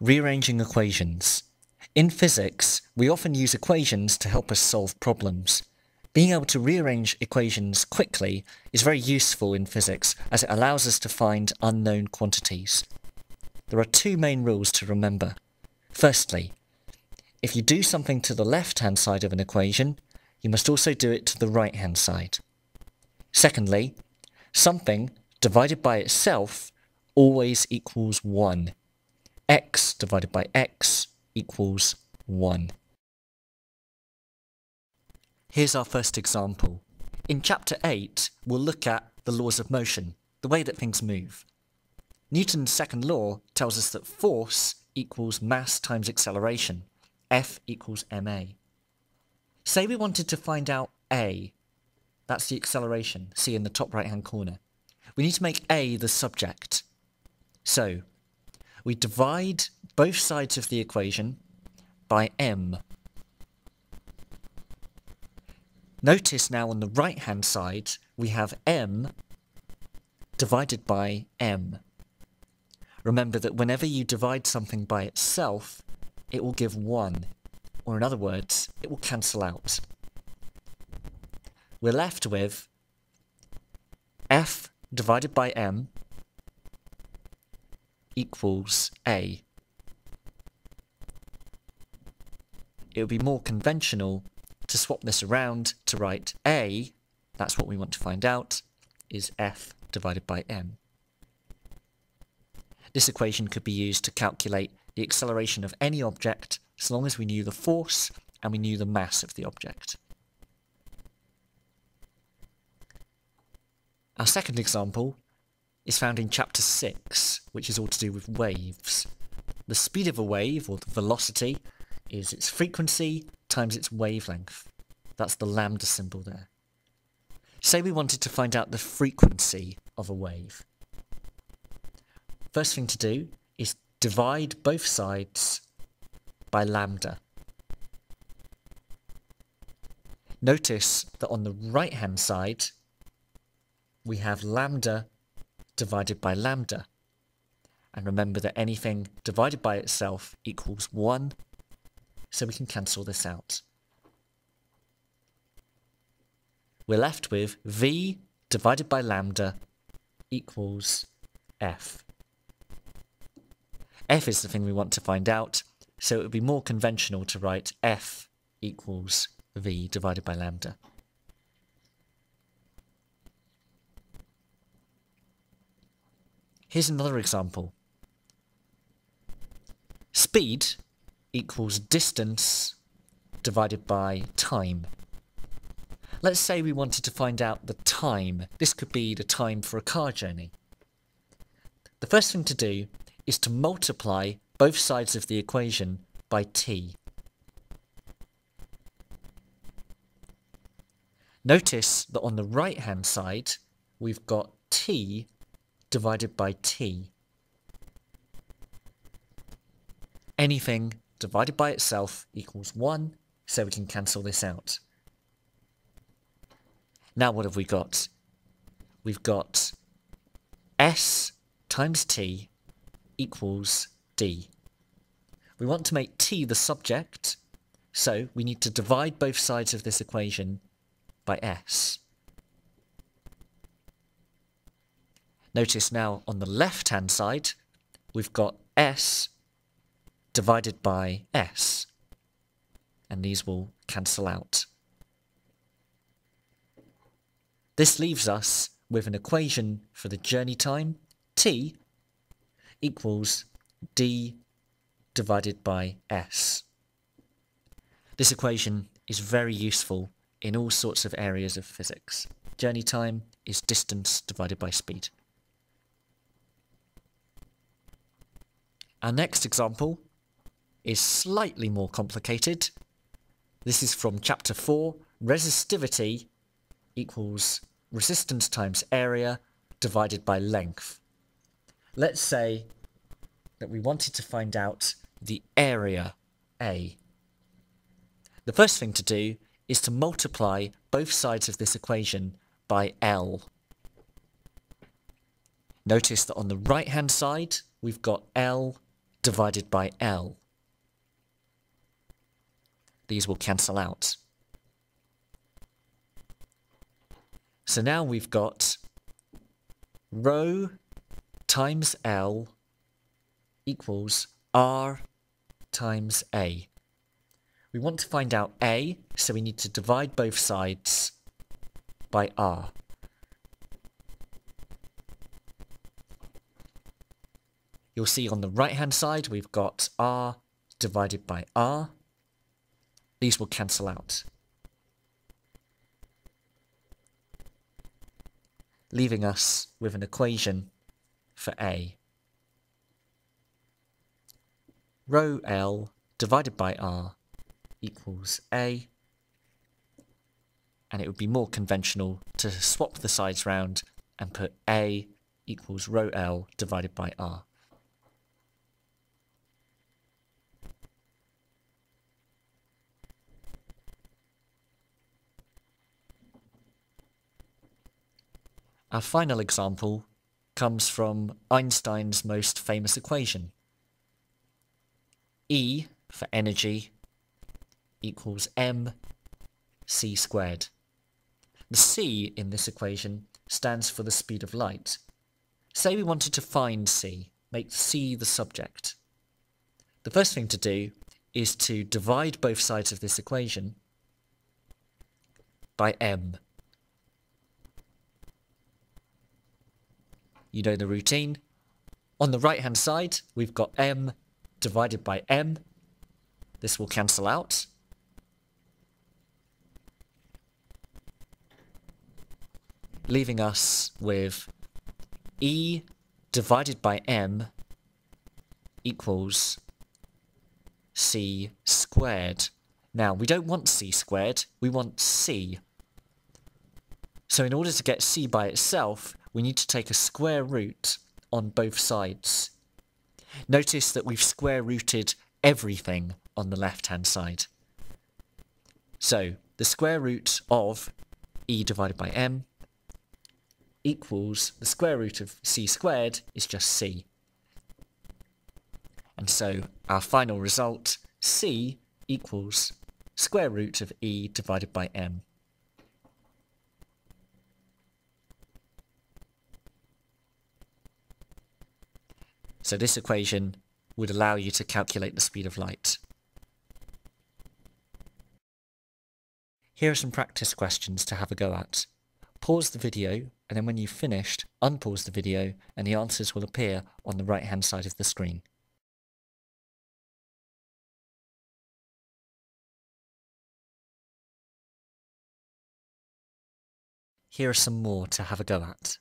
Rearranging equations. In physics, we often use equations to help us solve problems. Being able to rearrange equations quickly is very useful in physics as it allows us to find unknown quantities. There are two main rules to remember. Firstly, if you do something to the left-hand side of an equation, you must also do it to the right-hand side. Secondly, something divided by itself always equals 1. X divided by X equals 1. Here's our first example. In Chapter 8, we'll look at the laws of motion, the way that things move. Newton's second law tells us that force equals mass times acceleration. F equals ma. Say we wanted to find out a. That's the acceleration, see in the top right-hand corner. We need to make a the subject. So, we divide both sides of the equation by m. Notice now on the right-hand side, we have m divided by m. Remember that whenever you divide something by itself, it will give 1, or in other words, it will cancel out. We're left with f divided by m equals a. It would be more conventional to swap this around to write a, that's what we want to find out, is f divided by m. This equation could be used to calculate the acceleration of any object, so long as we knew the force and we knew the mass of the object. Our second example is found in Chapter 6, which is all to do with waves. The speed of a wave, or the velocity, is its frequency times its wavelength. That's the lambda symbol there. Say we wanted to find out the frequency of a wave. First thing to do is divide both sides by lambda. Notice that on the right-hand side, we have lambda divided by lambda. And remember that anything divided by itself equals 1, so we can cancel this out. We're left with v divided by lambda equals f. F is the thing we want to find out, so it would be more conventional to write F equals V divided by lambda. Here's another example. Speed equals distance divided by time. Let's say we wanted to find out the time. This could be the time for a car journey. The first thing to do is to multiply both sides of the equation by t. Notice that on the right-hand side, we've got t divided by t. Anything divided by itself equals 1, so we can cancel this out. Now what have we got? We've got s times t equals d. We want to make t the subject, so we need to divide both sides of this equation by s. Notice now on the left-hand side, we've got s divided by s, and these will cancel out. This leaves us with an equation for the journey time, t, equals d divided by s. This equation is very useful in all sorts of areas of physics. Journey time is distance divided by speed. Our next example is slightly more complicated. This is from Chapter 4, resistivity equals resistance times area divided by length. Let's say that we wanted to find out the area A. The first thing to do is to multiply both sides of this equation by L. Notice that on the right-hand side, we've got L divided by L. These will cancel out. So now we've got rho times L equals R times A. We want to find out A, so we need to divide both sides by R. You'll see on the right-hand side we've got R divided by R. These will cancel out, leaving us with an equation for A. Rho L divided by R equals A, and it would be more conventional to swap the sides round and put A equals rho L divided by R. Our final example comes from Einstein's most famous equation. E for energy equals mc squared. The c in this equation stands for the speed of light. Say we wanted to find c, make c the subject. The first thing to do is to divide both sides of this equation by m. You know the routine. On the right hand side we've got m divided by m. This will cancel out. Leaving us with E divided by m equals c squared. Now we don't want c squared, we want c. So in order to get c by itself, we need to take a square root on both sides. Notice that we've square rooted everything on the left-hand side. So the square root of E divided by m equals the square root of c squared is just c. And so our final result, c equals square root of E divided by m. So this equation would allow you to calculate the speed of light. Here are some practice questions to have a go at. Pause the video, and then when you've finished, unpause the video and the answers will appear on the right-hand side of the screen. Here are some more to have a go at.